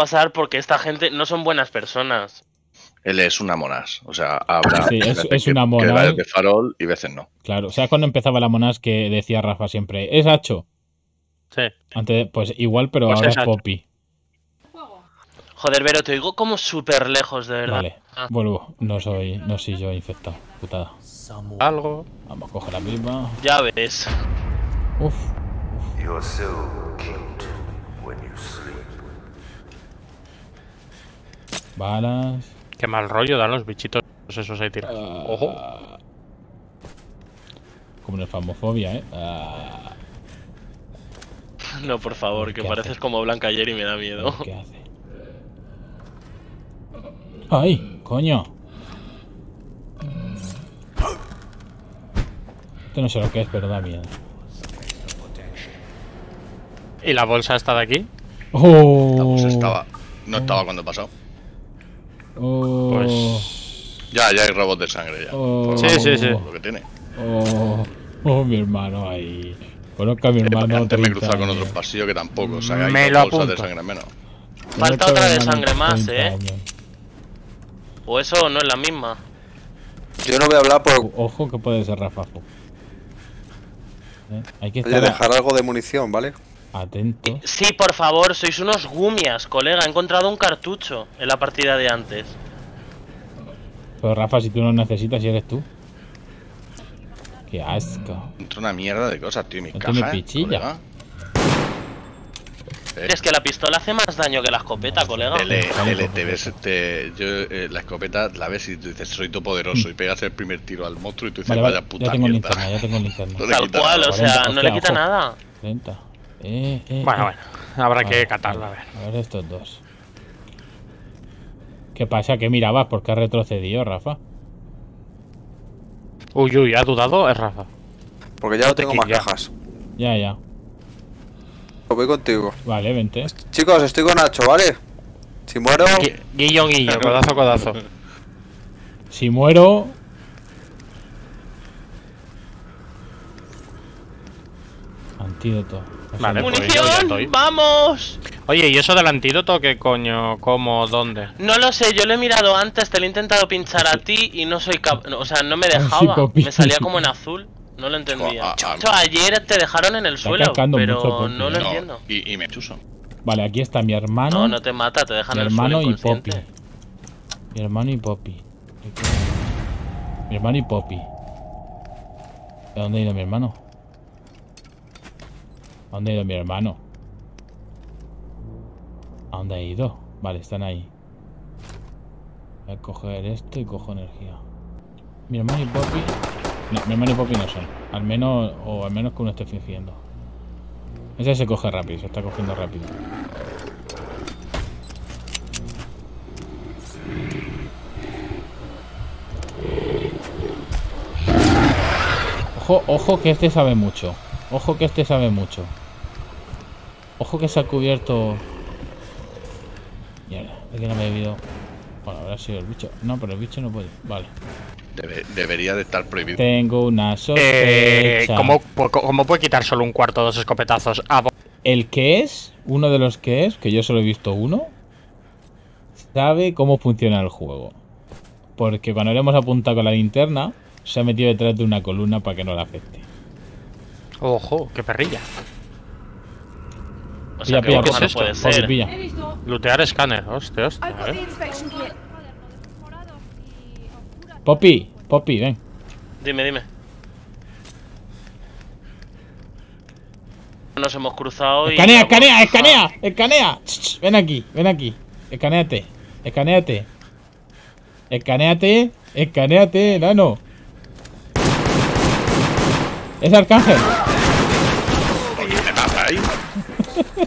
pasar porque esta gente no son buenas personas. Él es una monás, o sea, habrá sí, es una monás de farol y veces no. Claro, o sea, cuando empezaba la monás que decía Rafa siempre, es Hacho. Sí. Antes de, pues igual, pero pues ahora es Poppy. Joder, Vero, te oigo como súper lejos, de verdad. Vale, vuelvo, no soy yo infectado, putada. Algo. Vamos a coger la misma. Ya ves. Uf. Your soul killed when you sleep. Balas. Qué mal rollo dan los bichitos esos ahí tirados. Ojo. Como en el famofobia, ¿eh? No, por favor, que pareces como Blanca ayer y me da miedo. ¿Qué hace? ¡Ay, coño! Esto no sé lo que es, pero da miedo. ¿Y la bolsa está de aquí? ¡Oh! La bolsa estaba... No estaba cuando pasó. Oh. Pues ya hay robots de sangre ya. Oh. Sí. Lo que tiene. Oh, mi hermano ahí. Conozco a mi hermano. Antes me he cruzado con otros pasillos que tampoco. O sea, que hay dos bolsas de sangre menos. Falta otra de sangre más, 30, O eso no es la misma. Yo no voy a hablar por. Ojo que puede ser Rafajo. Hay que estar. Voy a dejar algo de munición, ¿vale? Atento. Sí, por favor, sois unos gumias, colega. He encontrado un cartucho en la partida de antes. Pero Rafa, si tú no necesitas, si eres tú. Qué asco. Entra una mierda de cosas, tío. Mi caja, tiene pichilla. Es que la pistola hace más daño que la escopeta, colega. La escopeta la ves y tú dices, soy todo poderoso. Y pegas el primer tiro al monstruo y tú dices, vaya puta mierda. Ya tengo linterna. Tal cual, o sea, no le quita nada. Bueno, habrá que catarla, a ver. A ver estos dos. ¿Qué pasa? ¿Qué mirabas? ¿Por qué ha retrocedido, Rafa? Uy, ¿ha dudado? Es Rafa. Porque ya no tengo más cajas. Ya. Lo voy contigo. Vale, vente. Chicos, estoy con Nacho, ¿vale? Si muero... Guillo, codazo. Si muero... Antídoto. Vale, munición, pues vamos. Oye, ¿y eso del antídoto qué coño? ¿Cómo? ¿Dónde? No lo sé, yo lo he mirado antes, te lo he intentado pinchar a ti y no soy capaz. O sea, no me dejaba. Me salía como en azul. No lo entendía. Ayer te dejaron en el suelo, pero no lo entiendo. Y me chuso. Vale, aquí está mi hermano. No, no te mata, te dejan en el suelo. Mi hermano y Poppy. Mi hermano y Poppy. ¿A dónde ha ido mi hermano? ¿A dónde ha ido mi hermano? ¿A dónde ha ido? Vale, están ahí. Voy a coger esto y cojo energía. Mi hermano y Poppy... No, mi hermano y Poppy no son. Al menos que uno esté fingiendo. Ese se coge rápido, se está cogiendo rápido. Ojo que este sabe mucho. Ojo que este sabe mucho. Ojo que se ha cubierto. Mierda, es que no me he bebido. Bueno, habrá sido el bicho. No, pero el bicho no puede. Vale. Debería de estar prohibido. Tengo una sospecha. ¿Cómo puede quitar solo un cuarto de dos escopetazos? El que es, uno de los que es, que yo solo he visto uno, sabe cómo funciona el juego. Porque cuando le hemos apuntado con la linterna, se ha metido detrás de una columna para que no la afecte. Ojo, qué perrilla. O sea, ¿qué es esto? Puede ser. Lootear escáner, hostia. Poppy, ven. Dime. Nos hemos cruzado y... Escanea. Ven aquí. Escanéate, nano. Es Arcángel.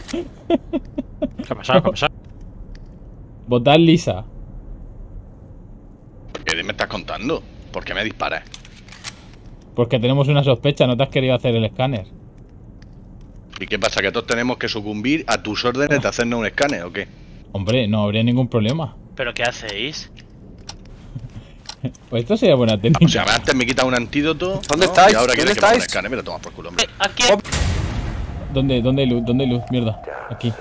¿Qué ha pasado? Votar Lisa. ¿Por qué me estás contando? ¿Por qué me disparas? Porque tenemos una sospecha, no te has querido hacer el escáner. ¿Y qué pasa? ¿Que todos tenemos que sucumbir a tus órdenes de hacernos un escáner o qué? Hombre, no habría ningún problema. ¿Pero qué hacéis? Pues esto sería buena técnica. O sea, antes me quitas un antídoto. ¿Dónde estáis? Y ahora quieres que ponga un escáner. Me lo tomas por culo, hombre. Aquí. ¿Dónde hay luz? Mierda. Aquí.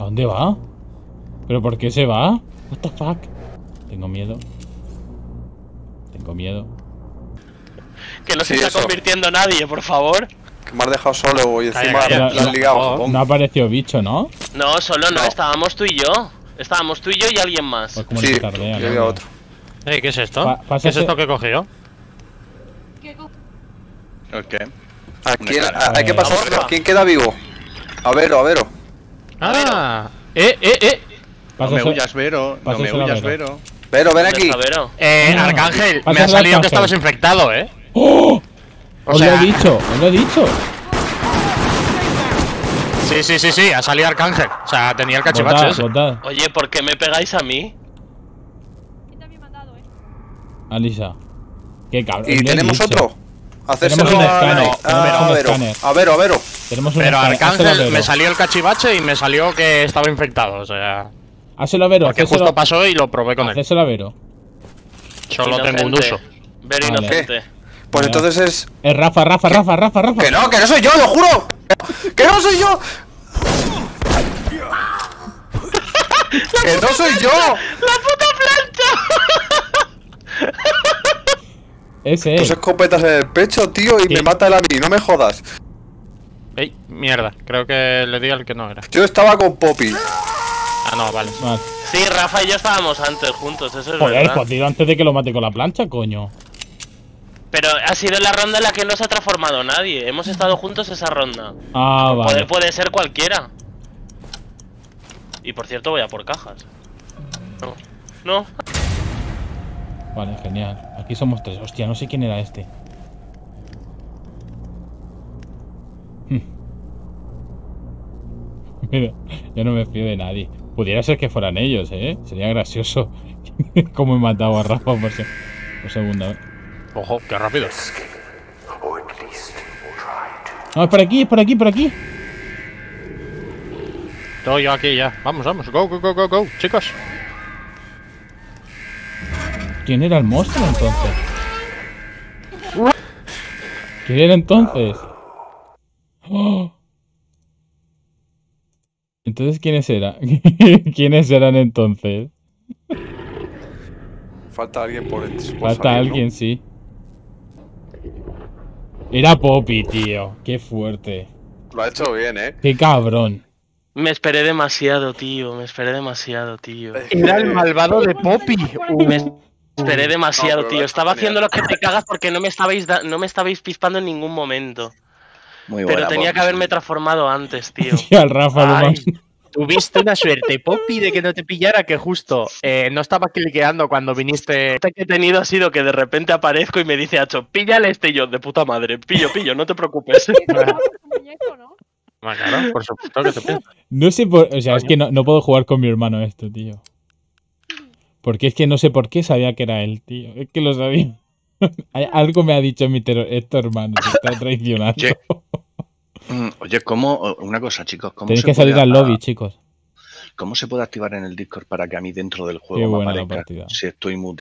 ¿A dónde va? ¿Pero por qué se va? What the fuck. Tengo miedo. Tengo miedo. Que no se está convirtiendo nadie, por favor. Que me has dejado solo y encima lo has ligado. No ha aparecido bicho, ¿no? No, solo no, estábamos tú y yo. Estábamos tú y yo y alguien más. Pues como sí, tardea, yo había otro. ¿Qué es esto? ¿Qué es esto que he cogido? Ok. Hay que pasar. ¿Quién queda vivo? A Vero, a Vero. ¡Ah! No me huyas, Vero. No me huyas, Vero. Vero, ven aquí. Arcángel, me ha salido que estabas infectado, ¿eh? ¡Oh! Os lo he dicho, os lo he dicho. Sí, sí, sí, sí, ha salido Arcángel. O sea, tenía el cachivache. Oye, ¿por qué me pegáis a mí? Alisa. Qué cabrón. ¿Y tenemos otro? Hacérselo a Vero. A Vero, a Vero. Pero Arcángel me salió el cachivache y me salió que estaba infectado, o sea. Hacelo a Vero. Porque justo pasó y lo probé con él. Hacéselo a Vero. Solo tengo un uso. Vero inocente. Pues entonces es. Es Rafa, Rafa, Rafa, Rafa, Rafa. Que no soy yo, lo juro. Que no soy yo. Que no soy yo. La puta plancha. Ese es. Tus escopetas en el pecho, tío, y me mata el a mí, no me jodas. Ey, mierda. Creo que le di al que no era. Yo estaba con Poppy. Ah, no, vale. Sí, Rafa y yo estábamos antes juntos, eso es verdad. Pues tío, antes de que lo mate con la plancha, coño. Pero ha sido la ronda en la que no se ha transformado nadie. Hemos estado juntos esa ronda. Ah, vale. Puede ser cualquiera. Y por cierto, voy a por cajas. No. No. Vale, genial. Aquí somos tres. Hostia, no sé quién era este. Mira, yo no me fío de nadie. Pudiera ser que fueran ellos, ¿eh? Sería gracioso. Como he matado a Rafa por segunda vez. Ojo, qué rápido. No, es por aquí, es por aquí, por aquí. Estoy yo aquí ya. Vamos, vamos, go, go, go, go, go, chicos. ¿Quién era el monstruo entonces? ¿Quién era entonces? ¡Oh! Entonces, ¿quiénes eran? ¿Quiénes eran entonces? Falta alguien por el... Falta alguien, ¿no? Sí. Era Poppy, tío. Qué fuerte. Lo ha hecho bien, ¿eh? Qué cabrón. Me esperé demasiado, tío. Me esperé demasiado, tío. Era el malvado de Poppy. Me esperé demasiado, tío. Estaba haciendo lo que te cagas porque no me estabais pispando en ningún momento. Muy buena, pero tenía que haberme transformado antes, tío. Y al Rafa, lo más. Tuviste una suerte, Poppy, de que no te pillara, que justo no estaba cliqueando cuando viniste. Lo que he tenido ha sido que de repente aparezco y me dice Acho, píllale este y yo, de puta madre, pillo, no te preocupes. Bueno, claro, por supuesto que te pillo. No sé por... O sea, es que no puedo jugar con mi hermano esto, tío. Porque es que no sé por qué sabía que era él, tío. Es que lo sabía. Algo me ha dicho mi hermano, te está traicionando. Sí. Oye, ¿cómo? Una cosa, chicos. Tenéis que salir al lobby, chicos. ¿Cómo se puede activar en el Discord para que a mí dentro del juego me aparezca si estoy mute?